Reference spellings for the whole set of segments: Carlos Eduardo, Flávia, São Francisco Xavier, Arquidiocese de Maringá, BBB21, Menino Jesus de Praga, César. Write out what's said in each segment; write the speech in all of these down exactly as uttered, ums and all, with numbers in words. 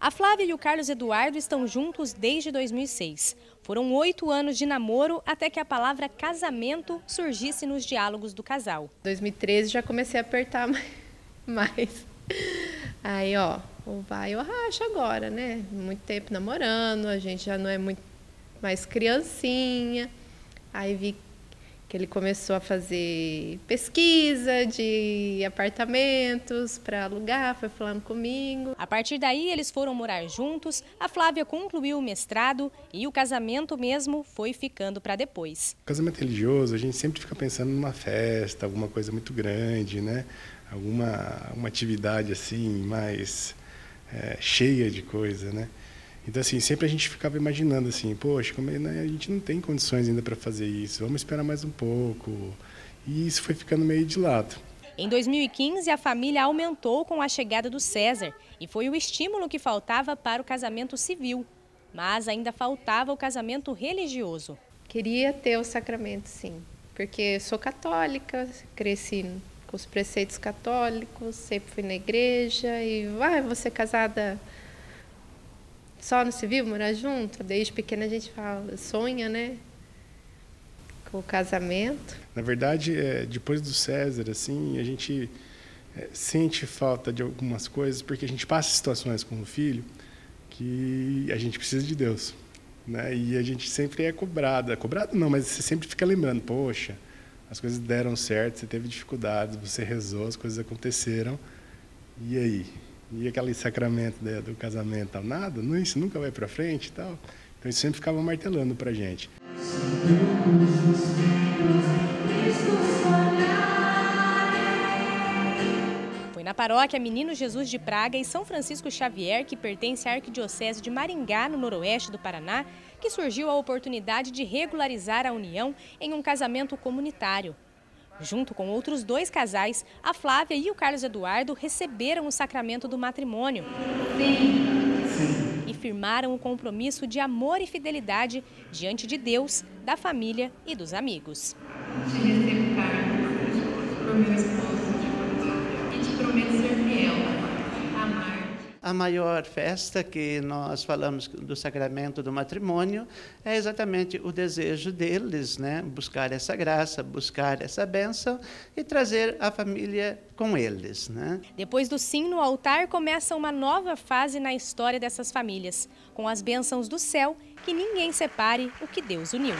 A Flávia e o Carlos Eduardo estão juntos desde dois mil e seis. Foram oito anos de namoro até que a palavra casamento surgisse nos diálogos do casal. Em dois mil e treze já comecei a apertar mais. Aí, ó, ou vai ou racha agora, né? Muito tempo namorando, a gente já não é muito mais criancinha. Aí vi que ele começou a fazer pesquisa de apartamentos para alugar, foi falando comigo. A partir daí, eles foram morar juntos, a Flávia concluiu o mestrado e o casamento mesmo foi ficando para depois. O casamento religioso, a gente sempre fica pensando numa festa, alguma coisa muito grande, né? Alguma uma atividade assim, mais é, cheia de coisa, né? Então, assim, sempre a gente ficava imaginando, assim, poxa, como, né, a gente não tem condições ainda para fazer isso, vamos esperar mais um pouco. E isso foi ficando meio de lado. Em dois mil e quinze, a família aumentou com a chegada do César e foi o estímulo que faltava para o casamento civil. Mas ainda faltava o casamento religioso. Queria ter o sacramento, sim, porque sou católica, cresci com os preceitos católicos, sempre fui na igreja e vai, vou ser casada... Só no civil, morar junto, desde pequena a gente fala, sonha, né, com o casamento. Na verdade, é, depois do César, assim, a gente é, sente falta de algumas coisas, porque a gente passa situações com o filho que a gente precisa de Deus, né, e a gente sempre é cobrada, cobrada não, mas você sempre fica lembrando, poxa, as coisas deram certo, você teve dificuldades, você rezou, as coisas aconteceram, e aí? E aquele sacramento do casamento, tal, nada, isso nunca vai para frente e tal. Então isso sempre ficava martelando para a gente. Foi na paróquia Menino Jesus de Praga e São Francisco Xavier, que pertence à Arquidiocese de Maringá, no noroeste do Paraná, que surgiu a oportunidade de regularizar a união em um casamento comunitário. Junto com outros dois casais, a Flávia e o Carlos Eduardo receberam o sacramento do matrimônio. Sim. Sim. E firmaram o compromisso de amor e fidelidade diante de Deus, da família e dos amigos. Te recebo, Carlos, por meu esposo, e te prometo ser fiel, amar. A maior festa que nós falamos do sacramento do matrimônio é exatamente o desejo deles, né? Buscar essa graça, buscar essa bênção e trazer a família com eles, né? Depois do sim no altar, começa uma nova fase na história dessas famílias, com as bênçãos do céu, que ninguém separe o que Deus uniu.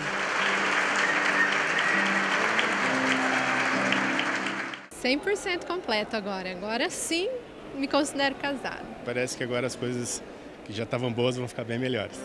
cem por cento completo agora, agora sim. Me considero casada. Parece que agora as coisas que já estavam boas vão ficar bem melhores.